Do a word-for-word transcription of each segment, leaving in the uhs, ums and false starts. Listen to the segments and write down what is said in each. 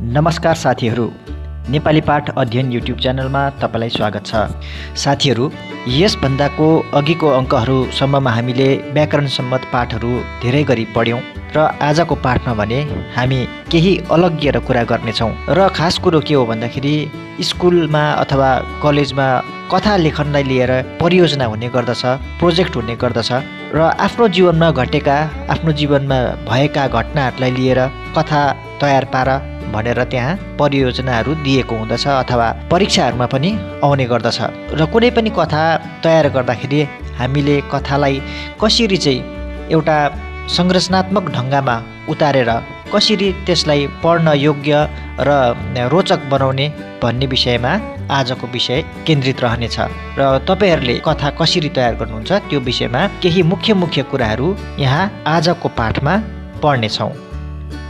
नमस्कार साथीहरू, नेपाली पाठ अध्ययन यूट्यूब च्यानलमा तपाईलाई स्वागत छ। साथीहरू, यसभन्दाको अघिको अंकहरू सम्ममा हामीले व्याकरण सम्बद्ध पाठहरू धेरै गरी पढ्यौं र आजको पाठमा भने हामी केही अलग गरेर कुरा गर्ने छौं। र खास कुरो के हो भन्दाखेरि स्कुलमा अथवा कलेजमा कथा लेखनलाई लिएर परियोजना हुने गर्दछ, प्रोजेक्ट हुने गर्दछ र आफ्नो जीवनमा घटेका, आफ्नो जीवनमा भएका घटनाहरूलाई लिएर कथा तयार पार भनेर त्यहाँ परियोजनाहरू दिएको हुँदछ अथवा परीक्षाहरूमा पनि आउने गर्दछ। र कुनै पनि कथा तयार गर्दाखेरि हामीले कथालाई कसरी चाहिँ एउटा संरचनात्मक ढंगमा उतारेर कसरी त्यसलाई पढ्न योग्य र रोचक बनाउने भन्ने विषयमा आजको विषय केन्द्रित रहनेछ। र तपाईहरूले कथा कसरी तयार गर्नुहुन्छ त्यो विषयमा केही मुख्य मुख्य कुराहरू यहाँ आजको पाठमा पढ्नेछौँ।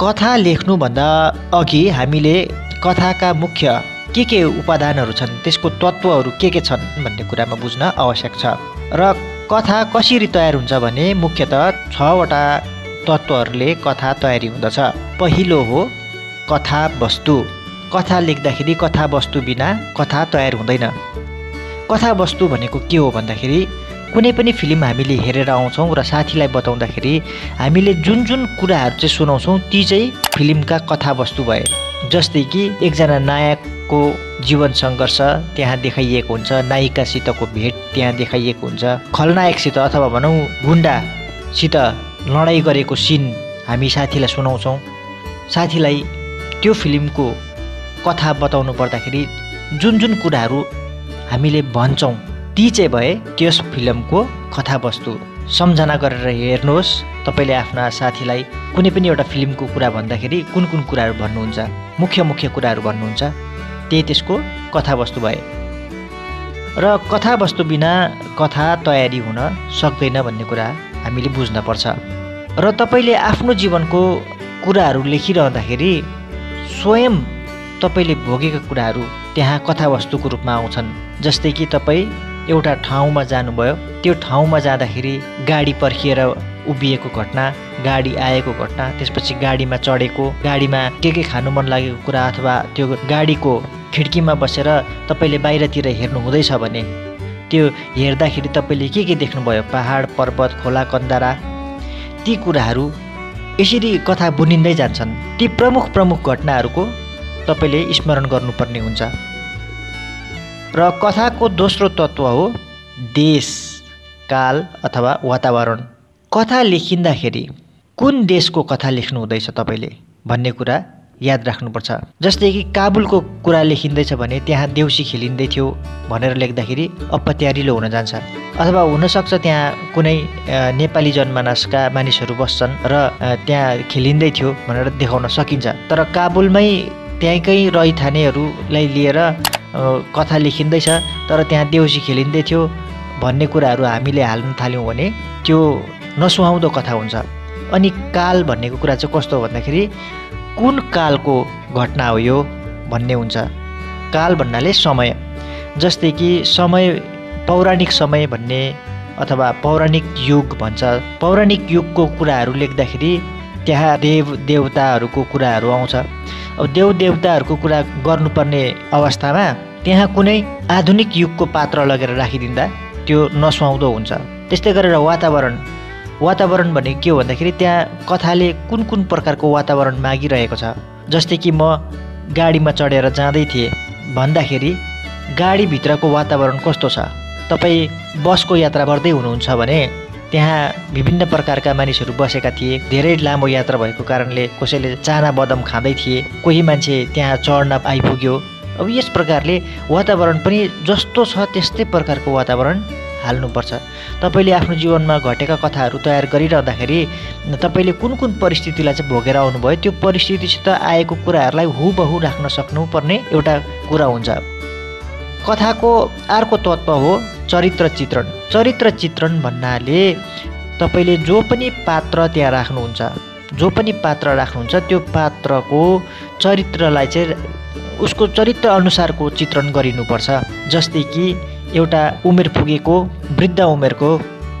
कथा लेख्नुभन्दा अघि हामीले कथाका मुख्य के के उपादानहरू छन्, त्यसको तत्त्वहरू के के छन् भन्ने कुरामा बुझ्न आवश्यक छ। र कथा कसरी तयार हुन्छ भने मुख्यतः छवटा तत्त्वहरूले कथा तयारी हुँदछ। पहिलो हो कथा वस्तु। कथा लेख्दाखेरि कथा वस्तु बिना कथा तयार हुँदैन। कथा वस्तु भनेको के हो भन्दाखेरि कुनै पनि फिल्म हामीले हेरेर आउँछौं र साथीलाई बताउँदाखेरि हामीले जुन जुन कुराहरू चाहिँ सुनाउँछौं ती चाहिँ फिल्मका कथावस्तु भए। जस्तै कि एकजना नायकको जीवन सङ्घर्ष त्यहाँ देखाइएको हुन्छ, नायिकासितको भेट त्यहाँ देखाइएको हुन्छ, खलनायकसित अथवा भनौँ गुण्डासित लडाईं गरेको सिन हामी साथीलाई सुनाउँछौं। साथीलाई त्यो फिल्मको कथा बताउनु पर्दाखेरि जुन जुन कुराहरू हामीले भन्छौं ती चाहिँ भए त्यस फिल्मको कथावस्तु। सम्झना गरेर हेर्नुहोस्, तपाईले आफ्ना साथीलाई कुनै पनि एउटा फिल्मको कुरा भन्दाखेरि कुन कुन कुराहरू भन्नुहुन्छ, मुख्य मुख्य कुराहरू भन्नुहुन्छ, त्यही त्यसको कथावस्तु भए। र कथावस्तु बिना कथा तयारी हुन सक्दैन भन्ने कुरा हामीले बुझ्नुपर्छ। र तपाईले आफ्नो जीवनको कुराहरू लेखिरहँदाखेरि स्वयं तपाईले भोगेका कुराहरू त्यहाँ कथावस्तुको रूपमा आउँछन्। जस्तै कि तपाईँ एउटा ठाउँमा जानुभयो, त्यो ठाउँमा जाँदाखेरि गाडी पर्खिएर उभिएको घटना, गाडी आएको घटना, त्यसपछि गाडीमा चढेको, गाडीमा के के खानु मन लागेको कुरा अथवा त्यो गाडीको खिड्कीमा बसेर तपाईले बाहिरतिर हेर्नु हुँदैछ भने त्यो हेर्दाखेरि तपाईले के के देख्नुभयो, पहाड पर्वत खोला कन्दरा, ती कुराहरू यसरी कथा बुनिँदै जान्छन्। ती प्रमुख प्रमुख घटनाहरूको तपाईले स्मरण गर्नुपर्ने हुन्छ। र कथाको दोस्रो तत्त्व हो देश, काल अथवा वातावरण। कथा लेखिँदाखेरि कुन देशको कथा लेख्नु हुँदैछ तपाईँले भन्ने कुरा याद राख्नुपर्छ। जस्तै कि काबुलको कुरा लेखिँदैछ भने त्यहाँ देउसी खेलिँदै थियो भनेर लेख्दाखेरि अपत्यारिलो हुन जान्छ, अथवा हुनसक्छ त्यहाँ कुनै नेपाली जनमानसका मानिसहरू बस्छन् र त्यहाँ खेलिँदै थियो भनेर देखाउन सकिन्छ। तर काबुलमै त्यहीँकै रहिथानेहरूलाई लिएर कथा लेखिँदैछ तर त्यहाँ देउसी खेलिँदै थियो भन्ने कुराहरू हामीले हाल्न थाल्यौँ भने त्यो नसुहाउँदो कथा हुन्छ। अनि काल भन्नेको कुरा चाहिँ कस्तो हो भन्दाखेरि कुन कालको घटना हो यो भन्ने हुन्छ। काल भन्नाले समय, जस्तै कि समय पौराणिक समय भन्ने अथवा पौराणिक युग भन्छ। पौराणिक युगको कुराहरू लेख्दाखेरि त्यहाँ देव देवताहरूको कुराहरू आउँछ। अब देव देवताहरूको कुरा गर्नुपर्ने अवस्थामा त्यहाँ कुनै आधुनिक युगको पात्र लगेर राखिदिँदा त्यो नसुहाउँदो हुन्छ। त्यस्तै गरेर वातावरण, वातावरण भने के हो भन्दाखेरि त्यहाँ कथाले कुन कुन प्रकारको वातावरण मागिरहेको छ। जस्तै कि म गाडीमा चढेर जाँदै थिएँ भन्दाखेरि गाडीभित्रको वातावरण कस्तो छ। तपाईँ बसको यात्रा गर्दै हुनुहुन्छ भने त्यहाँ विभिन्न प्रकारका मानिसहरू बसेका थिए, धेरै लामो यात्रा भएको कारणले कसैले चाना बदाम खाँदै थिए, कोही मान्छे त्यहाँ चढ्न आइपुग्यो। अब यस प्रकारले वातावरण पनि जस्तो छ त्यस्तै प्रकारको वातावरण हाल्नुपर्छ। तपाईँले आफ्नो जीवनमा घटेका कथाहरू तयार गरिरहँदाखेरि तपाईँले कुन कुन परिस्थितिलाई चाहिँ भोगेर आउनुभयो त्यो परिस्थितिसित आएको कुराहरूलाई हुबहु राख्न सक्नुपर्ने एउटा कुरा हुन्छ। कथाको अर्को तत्त्व हो चरित्र चित्रण। चरित्र चित्रण भन्नाले तपाईले जो पनि पात्र त्यहाँ राख्नुहुन्छ, जो पनि पात्र राख्नुहुन्छ त्यो पात्रको चरित्रलाई चाहिँ उसको चरित्र अनुसारको चित्रण गरिनुपर्छ। जस्तै कि एउटा उमेर पुगेको वृद्ध उमेरको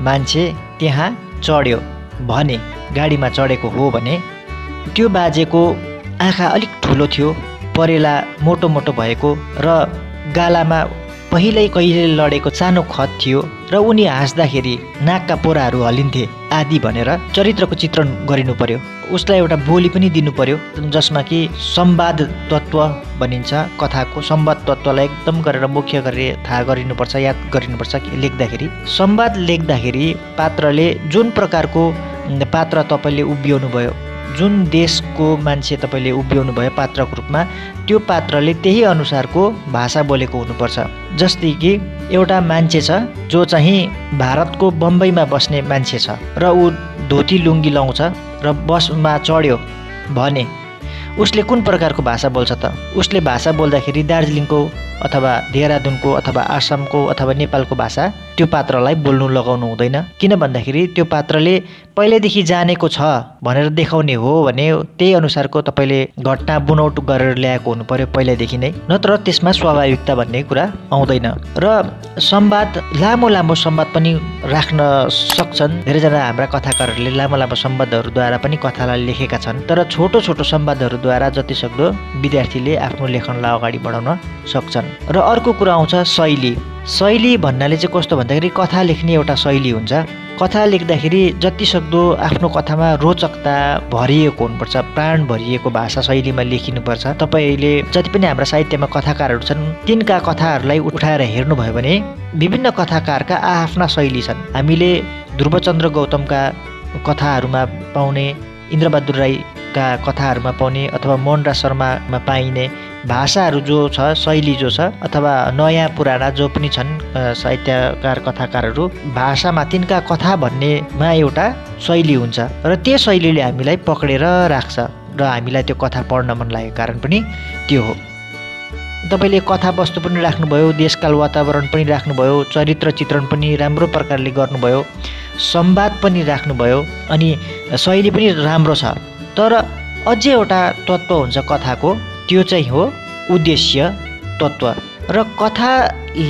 मान्छे त्यहाँ चढ्यो भने, गाडीमा चढेको हो भने त्यो बाजेको आँखा अलिक ठुलो थियो, परेला मोटो मोटो भएको र गालामा पहिल्यै कहिले लडेको सानो खत थियो र उनी हाँस्दाखेरि नाकका पोराहरू हल्लिन्थे आदि भनेर चरित्रको चित्रण गरिनु पर्यो। उसलाई एउटा बोली पनि दिनु पर्यो जसमा कि संवाद तत्व भनिन्छ। कथाको संवाद तत्वलाई एकदम गरेर मुख्य गरेर थाहा गरिनुपर्छ, याद गरिनुपर्छ लेख्दाखेरि। संवाद लेख्दाखेरि पात्रले जुन प्रकारको पात्र तपाईले उभ्याउनु भयो, जुन देशको मान्छे तपाईले उभ्याउनु भयो पात्रको रूपमा, त्यो पात्रले त्यही अनुसारको भाषा बोलेको हुनुपर्छ। जस्तै कि एउटा मान्छे छ जो चाहिँ भारतको बम्बईमा बस्ने मान्छे छ र ऊ धोती लुङ्गी लाउँछ र बसमा चढ्यो भने उसले कुन प्रकारको भाषा बोल्छ त? उसले भाषा बोल्दाखेरि दार्जिलिङको अथवा देहरादुनको अथवा आसामको अथवा नेपालको भाषा त्यो पात्रलाई बोल्नु लगाउनु हुँदैन। किन भन्दाखेरि त्यो पात्रले पहिलेदेखि जानेको छ भनेर देखाउने हो भने त्यही अनुसारको तपाईँले घटना बुनौट गरेर ल्याएको हुनु पर्यो पहिलेदेखि नै, नत्र त्यसमा स्वाभाविकता भन्ने कुरा आउँदैन। र संवाद, लामो लामो संवाद पनि राख्न सक्छन्। धेरैजना हाम्रा कथाकारहरूले लामो लामो संवादहरूद्वारा पनि कथालाई लेखेका छन्, तर छोटो छोटो संवादहरूद्वारा जतिसक्दो विद्यार्थीले आफ्नो लेखनलाई अगाडि बढाउन सक्छन्। र अर्को कुरा आउँछ शैली। शैली भन्नाले चाहिँ कस्तो भन्दाखेरि कथा लेख्ने एउटा शैली हुन्छ। कथा लेख्दाखेरि जतिसक्दो आफ्नो कथामा रोचकता भरिएको हुनुपर्छ, प्राण भरिएको भाषा शैलीमा लेखिनुपर्छ। तपाईँले जति पनि हाम्रा साहित्यमा कथाकारहरू छन् तिनका कथाहरूलाई उठाएर हेर्नुभयो भने विभिन्न कथाकारका आआफ्ना शैली छन्। हामीले ध्रुवचन्द्र गौतमका कथाहरूमा पाउने, इन्द्रबहादुर राईका कथाहरूमा पाउने अथवा मोहनराज शर्मामा पाइने भाषाहरू जो छ, शैली जो छ, अथवा नयाँ पुराना जो पनि छन् साहित्यकार कथाकारहरू, भाषामा तिनका कथा भन्नेमा एउटा शैली हुन्छ र त्यो शैलीले हामीलाई पक्रेर राख्छ र हामीलाई त्यो कथा पढ्न मन लागेको कारण पनि त्यो हो। तपाईले कथावस्तु पनि राख्नुभयो, देशकाल वातावरण पनि राख्नुभयो, चरित्र चित्रण पनि राम्रो प्रकारले गर्नुभयो, संवाद पनि राख्नुभयो अनि शैली पनि राम्रो छ। तर अझै एउटा तत्त्व हुन्छ कथाको, त्यो चाहिँ हो उद्देश्य तत्त्व। र कथा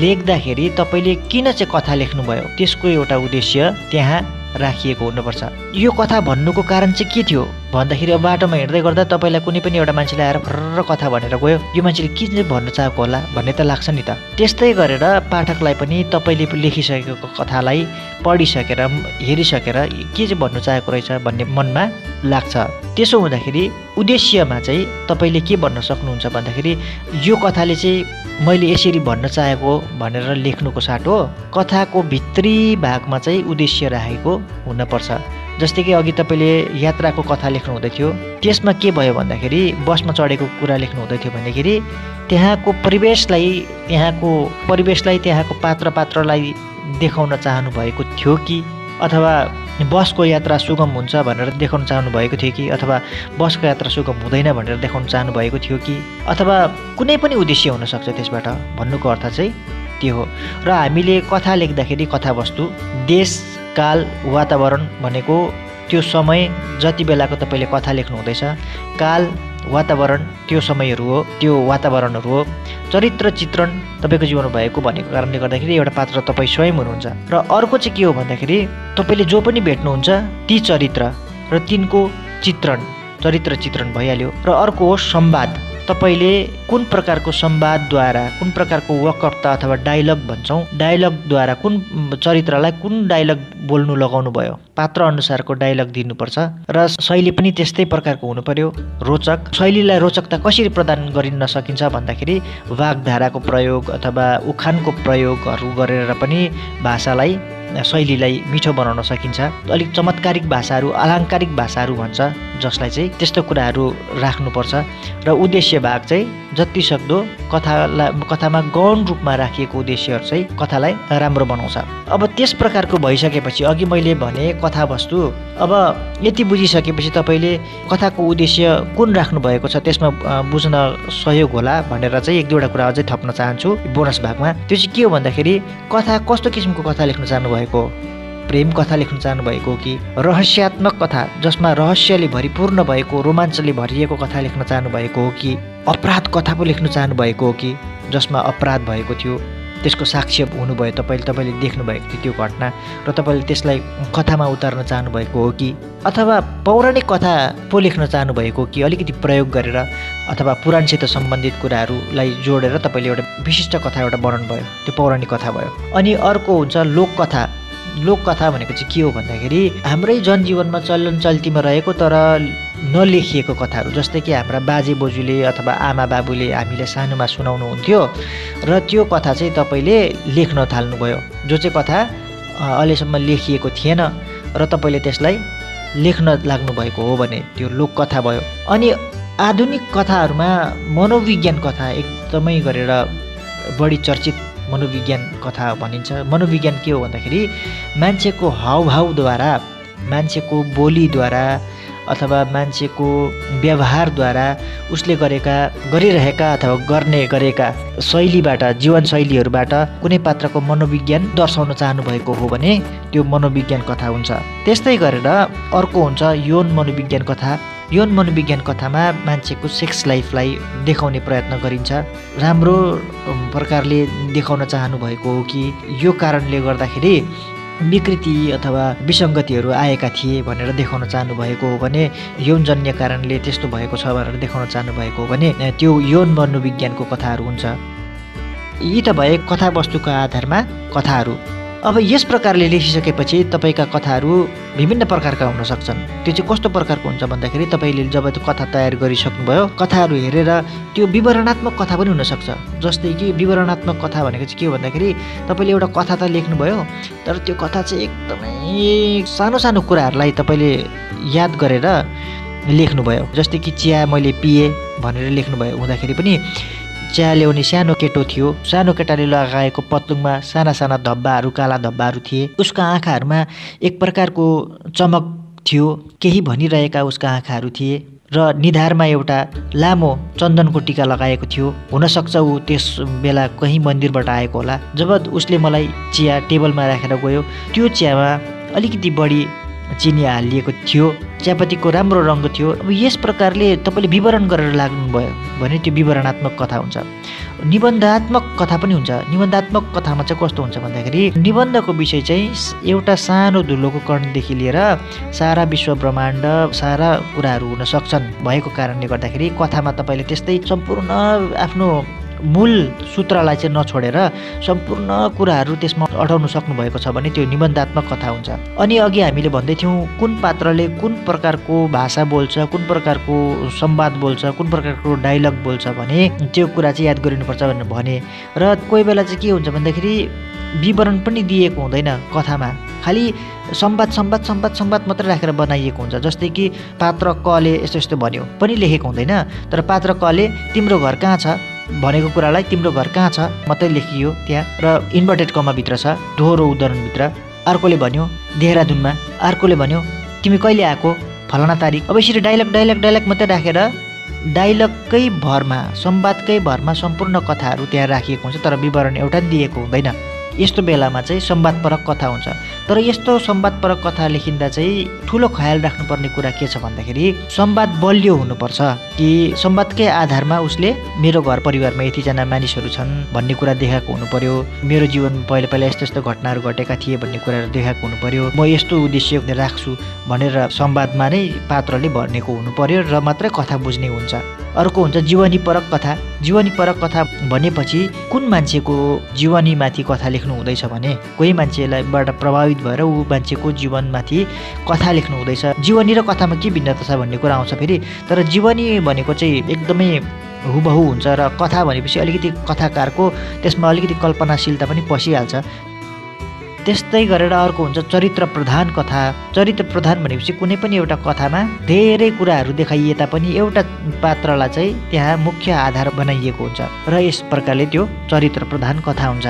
लेख्दाखेरि तपाईले किन चाहिँ कथा लेख्नुभयो त्यसको एउटा उद्देश्य त्यहाँ राखिएको हुनुपर्छ। यो कथा भन्नुको कारण चाहिँ के थियो भन्दाखेरि बाटोमा हिँड्दै गर्दा तपाईँलाई कुनै पनि एउटा मान्छेले आएर फर्र कथा भनेर गयो, यो मान्छेले के चाहिँ भन्न चाहेको होला भन्ने त लाग्छ नि त। त्यस्तै गरेर पाठकलाई पनि तपाईँले लेखिसकेको कथालाई पढिसकेर हेरिसकेर के चाहिँ भन्नु चाहेको रहेछ भन्ने मनमा लाग्छ। त्यसो हुँदाखेरि उद्देश्यमा चाहिँ तपाईँले के भन्न सक्नुहुन्छ भन्दाखेरि यो कथाले चाहिँ मैले यसरी भन्न चाहेको भनेर लेख्नुको साटो कथाको भित्री भागमा चाहिँ उद्देश्य राखेको हुनुपर्छ। जस्तै कि अघि तपाईँले यात्राको कथा लेख्नु हुँदै थियो, त्यसमा के भयो भन्दाखेरि बसमा चढेको कुरा लेख्नु हुँदै थियो भन्दाखेरि त्यहाँको परिवेशलाई त्यहाँको परिवेशलाई त्यहाँको पात्र पात्रलाई देखाउन चाहनु भएको थियो कि, अथवा बसको यात्रा सुगम हुन्छ भनेर देखाउन चाहनु भएको थियो कि, अथवा बसको यात्रा सुगम हुँदैन भनेर देखाउन चाहनु भएको थियो कि, अथवा कुनै पनि उद्देश्य हुनसक्छ त्यसबाट। भन्नुको अर्थ चाहिँ त्यो हो। र हामीले कथा लेख्दाखेरि कथावस्तु, देश काल वातावरण भनेको त्यो समय जति बेलाको तपाईँले कथा लेख्नु हुँदैछ, काल वातावरण त्यो समयहरू हो, त्यो वातावरणहरू हो, चरित्र चित्रण तपाईँको जीवन भएको भनेको कारणले गर्दाखेरि एउटा पात्र तपाईँ स्वयं हुनुहुन्छ। र अर्को चाहिँ के हो भन्दाखेरि तपाईँले जो पनि भेट्नुहुन्छ ती चरित्र र तिनको चित्रण, चरित्र चित्रण भइहाल्यो। र अर्को हो संवाद। तपाईँले कुन प्रकारको संवादद्वारा, कुन प्रकारको वाक्कर्ता अथवा डायलग भन्छौँ, डायलगद्वारा कुन चरित्रलाई कुन डायलग बोल्नु लगाउनु भयो, पात्र अनुसारको डायलग दिनुपर्छ। र शैली पनि त्यस्तै प्रकारको हुनु पर्यो, रोचक। शैलीलाई रोचकता कसरी प्रदान गरिन सकिन्छ भन्दाखेरि वाग्धाराको प्रयोग अथवा उखानको प्रयोगहरू गरेर पनि भाषालाई, शैलीलाई मिठो बनाउन सकिन्छ। अलिक चमत्कारिक भाषाहरू, अलङ्कारिक भाषाहरू भन्छ जसलाई चाहिँ, त्यस्तो कुराहरू राख्नुपर्छ। र उद्देश्य भाग चाहिँ जतिसक्दो कथालाई, कथामा गौण रूपमा राखिएको उद्देश्यहरू चाहिँ कथालाई राम्रो बनाउँछ। अब त्यस प्रकारको भइसकेपछि अघि मैले भने कथावस्तु, अब यति बुझिसकेपछि तपाईँले कथाको उद्देश्य कुन राख्नुभएको छ त्यसमा बुझ्न सहयोग होला भनेर चाहिँ एक दुईवटा कुरा अझै थप्न चाहन्छु बोनस भागमा। त्यो चाहिँ के हो भन्दाखेरि कथा कस्तो किसिमको कथा लेख्न चाहनुभयो, प्रेम कथा लेख्न चाहनुभएको कि रहस्यात्मक कथा जसमा रहस्यले भरिपूर्ण भएको, रोमाञ्चले भरिएको कथा लेख्न चाहनुभएको हो कि अपराध कथा पो लेख्न चाहनुभएको हो कि जसमा अपराध भएको थियो, त्यसको साक्षी हुनुभयो। तपाईले तपाईले देख्नुभएको थियो त्यो घटना र तपाईले त्यसलाई कथामा उतार्न चाहनु भएको हो कि अथवा पौराणिक कथा पो लेख्न चाहनु भएको कि अलिकति प्रयोग गरेर अथवा पुराणसित सम्बन्धित कुराहरूलाई जोडेर तपाईले एउटा विशिष्ट कथा एउटा वर्णन भयो, त्यो पौराणिक कथा भयो। अनि अर्को हुन्छ लोककथा। लोककथा भनेको चाहिँ के हो भन्दाखेरि हाम्रै जनजीवनमा चलन चल्तीमा रहेको तर नलेखिएको कथाहरू, जस्तै कि हाम्रा बाजेबोजूले अथवा आमा बाबुले हामीले सानोमा सुनाउनु हुन्थ्यो र त्यो कथा चाहिँ तपाईले लेख्न थाल्नुभयो, जो चाहिँ कथा अहिलेसम्म लेखिएको थिएन र तपाईले त्यसलाई लेख्न लाग्नुभएको हो भने त्यो लोककथा भयो। अनि आधुनिक कथाहरूमा मनोविज्ञान कथा एकदमै गरेर बढी चर्चित मनोविज्ञान कथा भनिन्छ। मनोविज्ञान के हो भन्दाखेरि मान्छेको हावभावद्वारा, मान्छेको बोलीद्वारा अथवा मान्छेको व्यवहारद्वारा उसले गरेका गरिरहेका अथवा गर्ने गरेका शैलीबाट, जीवनशैलीहरूबाट कुनै पात्रको मनोविज्ञान दर्शाउन चाहनुभएको हो भने त्यो मनोविज्ञान कथा हुन्छ। त्यस्तै गरेर अर्को हुन्छ यौन मनोविज्ञान कथा। यौन मनोविज्ञान कथामा मान्छेको सेक्स लाइफलाई देखाउने प्रयत्न गरिन्छ। राम्रो प्रकारले देखाउन चाहनुभएको हो कि यो कारणले गर्दाखेरि विकृति अथवा विसङ्गतिहरू आएका थिए भनेर देखाउन चाहनुभएको हो भने, यौनजन्य कारणले त्यस्तो भएको छ भनेर देखाउन चाहनुभएको हो भने त्यो यौन मनोविज्ञानको कथाहरू हुन्छ। यी त भए कथावस्तुका आधारमा कथाहरू। अब यस प्रकारले लेखिसकेपछि तपाईका कथाहरू विभिन्न प्रकारका हुन सक्छन्। त्यो चाहिँ कस्तो प्रकारको हुन्छ भन्दाखेरि तपाईँले जब त्यो कथा तयार गरिसक्नुभयो कथाहरू हेरेर त्यो विवरणात्मक कथा पनि हुनसक्छ। जस्तै कि विवरणात्मक कथा भनेको चाहिँ के हो भन्दाखेरि तपाईँले एउटा कथा त लेख्नुभयो तर त्यो कथा चाहिँ एकदमै सानो सानो कुराहरूलाई तपाईँले याद गरेर लेख्नुभयो। जस्तै कि चिया मैले पिएँ भनेर लेख्नुभयो हुँदाखेरि पनि चिया ल्याउने सानो केटो थियो, सानो केटाले लगाएको पत्लुङमा साना साना धब्बाहरू, काला धब्बाहरू थिए, उसका आँखाहरूमा एक प्रकारको चमक थियो, केही भनिरहेका उसका आँखाहरू थिए र निधारमा एउटा लामो चन्दनको टीका लगाएको थियो। हुनसक्छ ऊ त्यस बेला कहीँ मन्दिरबाट आएको होला। जब उसले मलाई चिया टेबलमा राखेर गयो त्यो चियामा अलिकति बढी चिनी हालिएको थियो, चियापत्तीको राम्रो रङ्ग थियो। अब यस प्रकारले तपाईँले विवरण गरेर लाग्नुभयो भने त्यो विवरणात्मक कथा हुन्छ। निबन्धात्मक कथा पनि हुन्छ। निबन्धात्मक कथामा चाहिँ कस्तो हुन्छ भन्दाखेरि निबन्धको विषय चाहिँ एउटा सानो धुलोको कणदेखि लिएर सारा विश्व ब्रह्माण्ड सारा कुराहरू हुन सक्छन्। भएको कारणले गर्दाखेरि कथामा तपाईँले त्यस्तै सम्पूर्ण आफ्नो मूल सूत्रलाई चाहिँ नछोडेर सम्पूर्ण कुराहरू त्यसमा अटाउन सक्नुभएको छ भने त्यो निबन्धात्मक कथा हुन्छ। अनि अघि हामीले भन्दै थियौँ कुन पात्रले कुन प्रकारको भाषा बोल्छ, कुन प्रकारको संवाद बोल्छ, कुन प्रकारको डायलग बोल्छ भने त्यो कुरा चाहिँ याद गरिनुपर्छ भनेर भने। र कोही बेला चाहिँ के हुन्छ भन्दाखेरि विवरण पनि दिएको हुँदैन कथामा, खालि संवाद संवाद संवाद संवाद मात्रै राखेर बनाइएको हुन्छ। जस्तै कि पात्र कले यस्तो यस्तो भन्यो पनि लेखेको हुँदैन तर पात्र कले तिम्रो घर कहाँ छ भनेको कुरालाई तिम्रो घर कहाँ छ मात्रै लेखियो त्यहाँ र इन्भर्टेड कमाभित्र छ, दोहोरो उदाहरणभित्र। अर्कोले भन्यो देहरादुनमा, अर्कोले भन्यो तिमी कहिले आएको फलाना तारिक। अब यसरी डाइलग डाइलग डाइलग मात्रै राखेर डाइलगकै भरमा, संवादकै भरमा सम्पूर्ण कथाहरू त्यहाँ राखिएको हुन्छ तर विवरण एउटा दिएको हुँदैन। यस्तो बेलामा चाहिँ संवादपरक कथा हुन्छ। तर यस्तो संवादपरक कथा लेखिँदा चाहिँ ठुलो ख्याल राख्नुपर्ने कुरा के छ भन्दाखेरि संवाद बलियो हुनुपर्छ कि संवादकै आधारमा उसले मेरो घर परिवारमा यतिजना मानिसहरू छन् भन्ने कुरा देखाएको हुनुपर्यो, मेरो जीवन पहिला पहिला यस्तो यस्तो घटनाहरू घटेका थिए भन्ने कुराहरू देखाएको हुनुपर्यो, म यस्तो उद्देश्य राख्छु भनेर संवादमा नै पात्रले भनेको हुनुपर्यो र मात्रै कथा बुझ्ने हुन्छ। अर्को हुन्छ जीवनीपरक कथा। जीवनीपरक कथा भनेपछि कुन मान्छेको जीवनीमाथि कथा लेख्नु हुँदैछ भने कोही मान्छेलाईबाट प्रभावित भएर ऊ मान्छेको जीवनमाथि कथा लेख्नु हुँदैछ। जीवनी र कथामा के भिन्नता छ भन्ने कुरा आउँछ फेरि। तर जीवनी भनेको चाहिँ एकदमै हुबहु हुन्छ र कथा भनेपछि अलिकति कथाकारको त्यसमा अलिकति कल्पनाशीलता पनि पसिहाल्छ। त्यस्तै गरेर अर्को हुन्छ चरित्र प्रधान कथा। चरित्र प्रधान भनेपछि कुनै पनि एउटा कथामा धेरै कुराहरू देखाइए तापनि एउटा पात्रलाई चाहिँ त्यहाँ मुख्य आधार बनाइएको हुन्छ र यस प्रकारले त्यो चरित्र प्रधान कथा हुन्छ।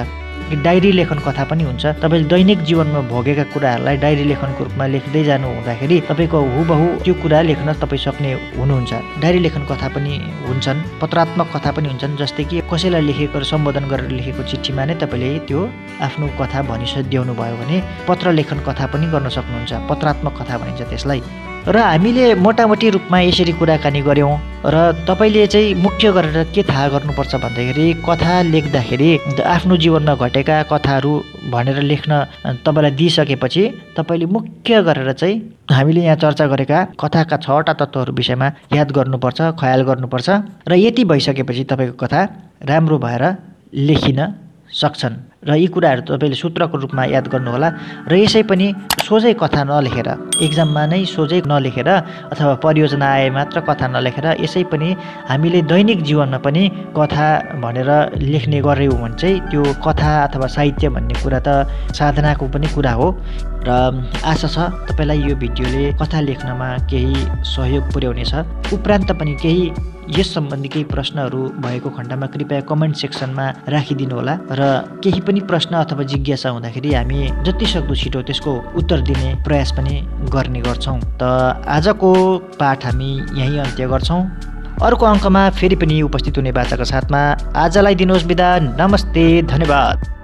डायरी लेखन कथा पनि हुन्छ। तपाईँले दैनिक जीवनमा भोगेका कुराहरूलाई डायरी लेखनको रूपमा लेख्दै जानु हुँदाखेरि तपाईँको हुबहु त्यो कुरा लेख्न तपाईँ सक्ने हुनुहुन्छ। डायरी लेखन कथा पनि हुन्छन्, पत्रात्मक कथा पनि हुन्छन्। जस्तै कि कसैलाई लेखेको र सम्बोधन गरेर लेखेको चिठीमा नै तपाईँले त्यो आफ्नो कथा भनिसक्नु भयो भने पत्र लेखन कथा पनि गर्न सक्नुहुन्छ, पत्रात्मक कथा भनिन्छ त्यसलाई। र र हामीले मोटामोटी रूपमा यसरी कुराकानी गऱ्यौँ र तपाईले चाहिँ मुख्य गरेर के थाहा गर्नुपर्छ भन्दाखेरि कथा लेख्दाखेरि आफ्नो जीवनमा घटेका कथाहरू भनेर लेख्न तपाईलाई दिइसकेपछि तपाईले मुख्य गरेर चाहिँ हामीले यहाँ चर्चा गरेका कथाका छवटा तत्त्वहरू विषयमा याद गर्नुपर्छ, ख्याल गर्नुपर्छ र यति भइसकेपछि तपाईको कथा राम्रो भएर लेखिन सक्छन् र यी कुराहरू तपाईले सूत्रको रूपमा याद गर्नुहोला र यसै पनि सोझै कथा नलेखेर एक्जाममा नै सोझै नलेखेर अथवा परियोजना आए मात्र कथा नलेखेर यसै पनि हामीले दैनिक जीवनमा पनि कथा भनेर लेख्ने गर्यौँ भने चाहिँ त्यो कथा अथवा साहित्य भन्ने कुरा त साधनाको पनि कुरा हो र आशा छ तपाईलाई यो भिडियोले कथा लेख्नमा केही सहयोग पुर्याउनेछ। उपरान्त पनि केही यस सम्बन्धी केही प्रश्नहरू भएको खण्डमा कृपया कमेन्ट सेक्सनमा राखिदिनु होला र केही पनि प्रश्न अथवा जिज्ञासा हुँदाखेरि हामी जतिसक्दो छिटो त्यसको उत्तर दिने प्रयास पनि गर्ने गर्छौँ। त आजको पाठ हामी यही अन्त्य गर्छौँ। अर्को अङ्कमा फेरि पनि उपस्थित हुने बाचाको साथमा आजलाई दिनुहोस् बिदा। नमस्ते, धन्यवाद।